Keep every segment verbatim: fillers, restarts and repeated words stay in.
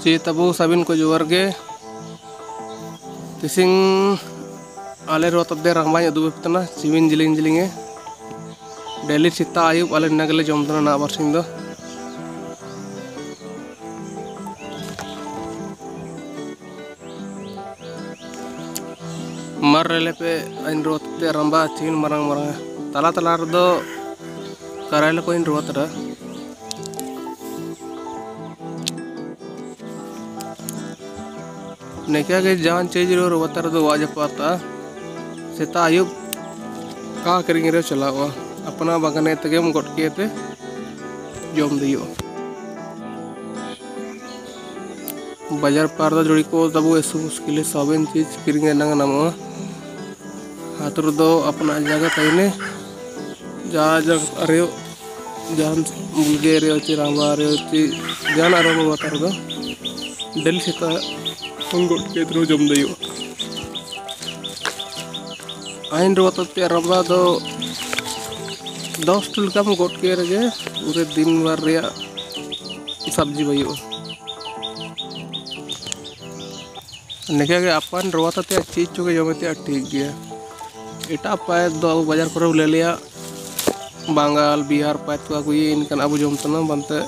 si tabu sabin ko juwarge tising ale rotab de rangma ya dubep tana siwin jiling jilinge daily sita ayub ale nagale jom tana na barsing do mar relepe ain rotab de rangma siwin marang marang tala tala do karela ko in rotab नेक्या के जान chase रो रोवतर दो was पाता सेता आयुब का करिंगे रो चलावा अपना बगने तके मुगट के पे जोम दियो बाजार पार दा जोड़ी को तबु एसु मुश्किल साबेन चीज करिंगे नंग नमो हातुर दो अपना जगह तइने जा जा रे जान मुगे रे चिरावा रे ती जान रो रोवतर दो दिल सेता अंगोट के थ्रू जम दयो आइन रोतते रबा दो दस टुल कम गोट के रगे पूरे दिन भर रे सब्जी भयो नेके के अपन रोतते चीज चुके जमते ठीक गया एटा पाए दो बाजार करे ले लिया बंगाल बिहार पातवा को ये इनकन अब जमतना बनते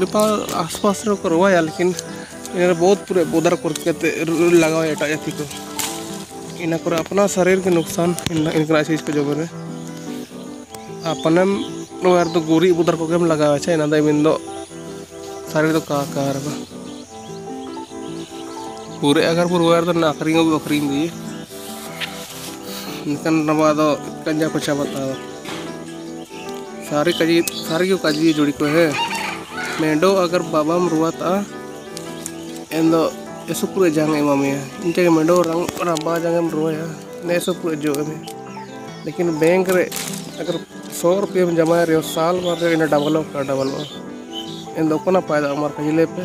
नेपाल आसपास रो करवाया लेकिन इन्हें बहुत पूरे बोदर करते लगाओ एटा जाति को इन्हें कर अपना शरीर के नुकसान इनका चीज को जबर है अपन यार तो गोरी बोदर को हम लगावे छै ना दिन दो शरीर तो का कार पूरे अगर पूरे यार तो नाखरी को बकरी दी निकन नवा दो कंजा कुछ बताओ सारी कजी सारी को कजी जोड़ी को है मेंडो अगर बाबा मरुआता एंदो ऐसो पूरे जांगे मामे इनके के मेडो रंग रबा जांगे रोया ने ऐसो पूरे जो में लेकिन बैंक रे अगर सौ रुपये में जमा रे साल भर रे इन डबल का डबल एंदो कोना फायदा अमर खजिले पे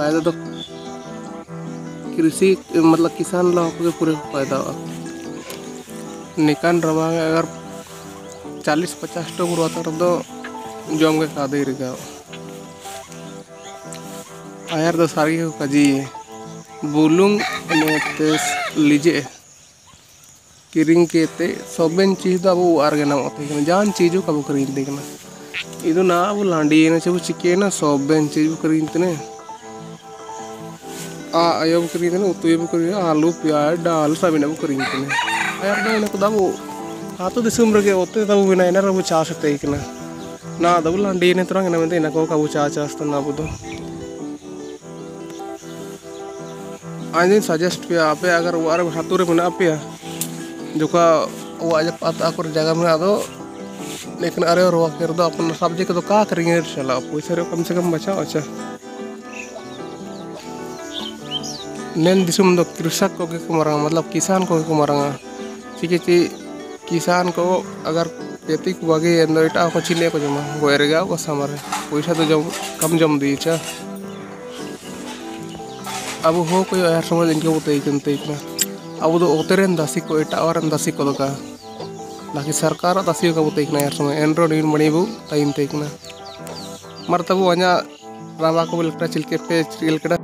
फायदा तो कृषि मतलब किसान लोगों के पूरे फायदा निकान रवा अगर चालीस पचास टो रोता तो जोम के खादे रिगा आयर दो सारी को कजी बुलुंग नेतेस लीजे किरिंग केते सबन चीज दा वो आरगे ना होते है जान चीजो कब करिन देखना इदो ना वो लांडी ने सब चिके ना सबन चीज करिन तने आ आयो करिन तने उतो ये करिन आलू प्याज दाल सब ने करिन तने आयर दो ने को दा वो हातो दिसम रगे होते दा वो बिना ने वो चास ते ना ना दा वो लांडी ने तरंग ने ने को कब चास चास तो ना वो दो आज दिन सजेस्ट पे आपे अगर वार हातुरे बना पे जो का वो आज पता कर जगह में आदो लेकिन अरे और वो कर दो अपन सब्जी के तो का करेंगे चला पैसे कम से कम बचाओ अच्छा नैन दिसुम दो कृषक को के कमरा मतलब किसान को के कमरा ठीक है कि किसान को अगर खेती को आगे अंदर इटा को चीने को जमा गोरेगा वो समर पैसा तो जम कम जम दी अच्छा अब हो कोई यार समझ इनके वो तैकन तैकना अब तो उतरें दसी को एटा और दसी को का बाकी सरकार दसी का वो तैकना यार समझ एंड्रॉइड इन मणि वो टाइम तैकना मर तब वो अन्य रावा को लगता चिलके पे चिलकड़ा